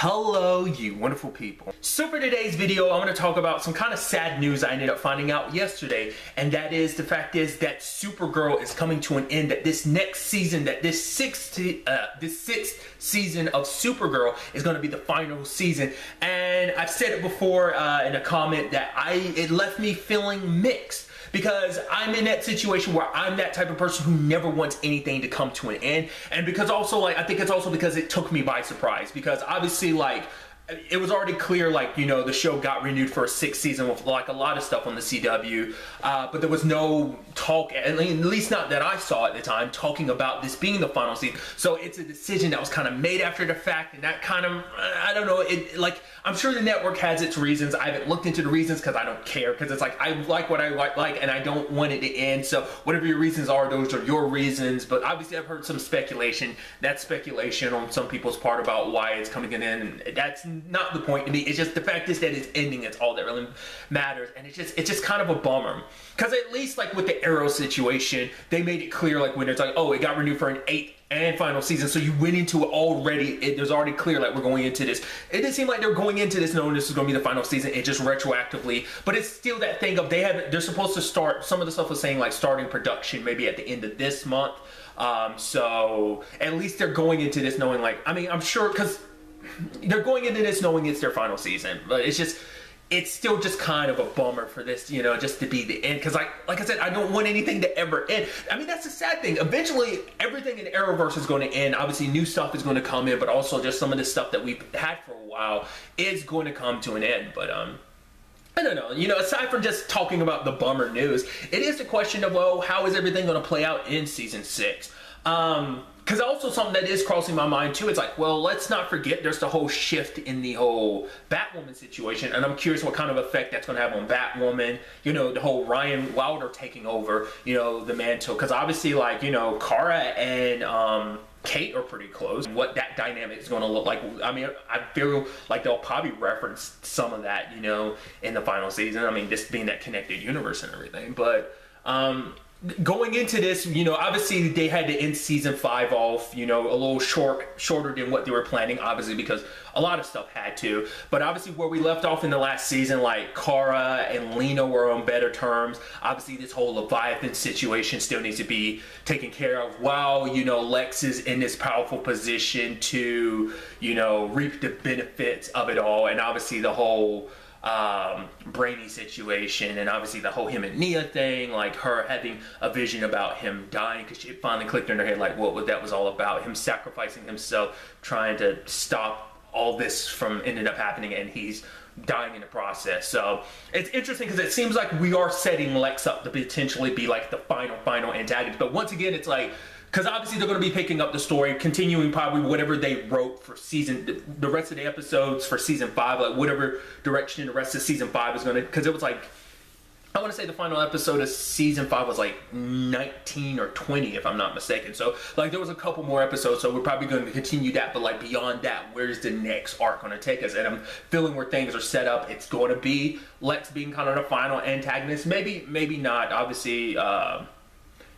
Hello, you wonderful people. So for today's video, I'm going to talk about some kind of sad news I ended up finding out yesterday, and that is the fact is that Supergirl is coming to an end. That this next season, that this sixth season of Supergirl is going to be the final season. And I've said it before in a comment that it left me feeling mixed. Because I'm in that situation where I'm that type of person who never wants anything to come to an end. And because also, like, I think it's also because it took me by surprise. Because obviously, like, it was already clear, like, you know, the show got renewed for a sixth season with, like, a lot of stuff on the CW. But there was no talk, at least not that I saw at the time, talking about this being the final season. So it's a decision that was kind of made after the fact, and that kind of, I don't know, it, like, I'm sure the network has its reasons. I haven't looked into the reasons because I don't care. Because it's like, I like what I like, and I don't want it to end. So whatever your reasons are, those are your reasons. But obviously I've heard some speculation. That's speculation on some people's part about why it's coming to an end. That's not the point to me. It's just the fact is that it's ending. It's all that really matters, and it's just kind of a bummer. Because at least, like, with the Arrow situation, they made it clear, like, when it's like, oh, it got renewed for an eighth and final season, so you went into it already. There's already clear, like, we're going into this. It didn't seem like they're going into this knowing this is going to be the final season. It just retroactively, but it's still that thing of they're supposed to start. Some of the stuff was saying, like, starting production maybe at the end of this month. So at least they're going into this knowing, like, I mean, I'm sure because they're going into this knowing it's their final season, but it's still just kind of a bummer for this, you know, just to be the end. Because like I said, I don't want anything to ever end. I mean, that's the sad thing. Eventually, everything in Arrowverse is going to end. Obviously, new stuff is going to come in, but also just some of the stuff that we've had for a while is going to come to an end. But I don't know. You know, aside from just talking about the bummer news, it is the question of, oh, how is everything going to play out in season 6? Because also something that is crossing my mind too, it's like, well, let's not forget there's the whole shift in the whole Batwoman situation, and I'm curious what kind of effect that's going to have on Batwoman, you know, the whole Ryan Wilder taking over, you know, the mantle, because obviously, like, you know, Kara and Kate are pretty close. What that dynamic is going to look like, I mean, I feel like they'll probably reference some of that, you know, in the final season. I mean, this being that connected universe and everything, but, going into this, you know, obviously they had to end season 5 off, you know, a little shorter than what they were planning, obviously, because a lot of stuff had to. But obviously where we left off in the last season, like, Kara and Lena were on better terms. Obviously this whole Leviathan situation still needs to be taken care of while, you know, Lex is in this powerful position to, you know, reap the benefits of it all. And obviously the whole Brainy situation, and obviously the whole him and Nia thing, like her having a vision about him dying because she finally clicked in her head, like, what that was all about, him sacrificing himself, trying to stop all this from ended up happening, and he's dying in the process. So it's interesting because it seems like we are setting Lex up to potentially be, like, the final antagonist. But once again, it's like, because obviously they're going to be picking up the story, continuing probably whatever they wrote for season, the rest of the episodes for season 5, like whatever direction the rest of season 5 is going to, because it was like, I want to say the final episode of season 5 was like 19 or 20, if I'm not mistaken. So, like, there was a couple more episodes, so we're probably going to continue that. But, like, beyond that, where's the next arc going to take us? And I'm feeling where things are set up, it's going to be Lex being kind of the final antagonist. Maybe not. Obviously,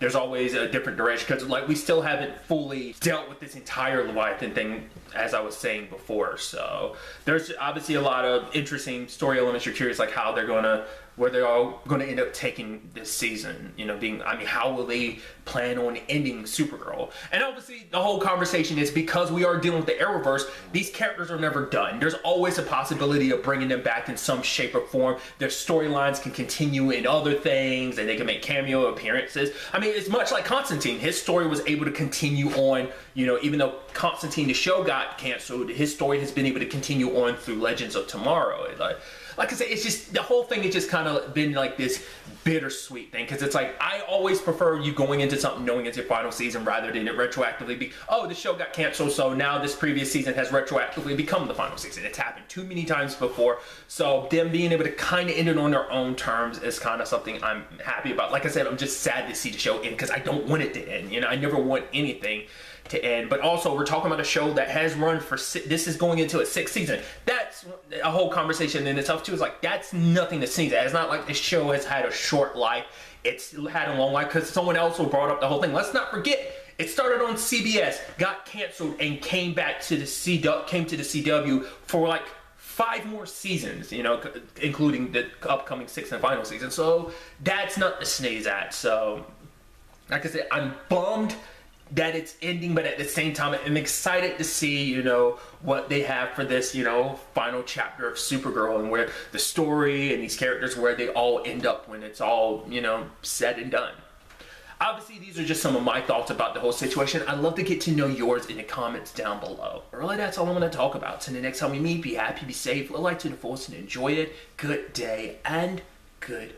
there's always a different direction, because, like, we still haven't fully dealt with this entire Leviathan thing, as I was saying before. So there's obviously a lot of interesting story elements. You're curious, like, how they're going to, where they're all going to end up taking this season, you know, being, I mean, how will they plan on ending Supergirl? And obviously the whole conversation is, because we are dealing with the Arrowverse, these characters are never done. There's always a possibility of bringing them back in some shape or form. Their storylines can continue in other things, and they can make cameo appearances. I mean, it's much like Constantine. His story was able to continue on, you know, even though Constantine, the show, got canceled, his story has been able to continue on through Legends of Tomorrow. Like I said, it's just, the whole thing has just kind of been like this bittersweet thing, because it's like, I always prefer you going into something knowing it's your final season rather than it retroactively be, oh, the show got canceled, so now this previous season has retroactively become the final season. It's happened too many times before, so them being able to kind of end it on their own terms is kind of something I'm happy about. Like I said, I'm just sad to see the show end, because I don't want it to end. You know, I never want anything to end. But also, we're talking about a show that has run for this is going into its 6th season. That's a whole conversation in itself too. Is like, that's nothing to sneeze at. It's not like this show has had a short life. It's had a long life, because someone else will brought up the whole thing. Let's not forget, It started on CBS, got canceled, and came back to the CW for like 5 more seasons, you know, including the upcoming 6th and final season. So that's not to sneeze at. So, like I said, I'm bummed that it's ending, but at the same time, I'm excited to see, you know, what they have for this, you know, final chapter of Supergirl, and where the story and these characters, where they all end up when it's all, you know, said and done. Obviously, these are just some of my thoughts about the whole situation. I'd love to get to know yours in the comments down below. Really, that's all I want to talk about. So the next time we meet, be happy, be safe, live life to the fullest, and enjoy it. Good day and good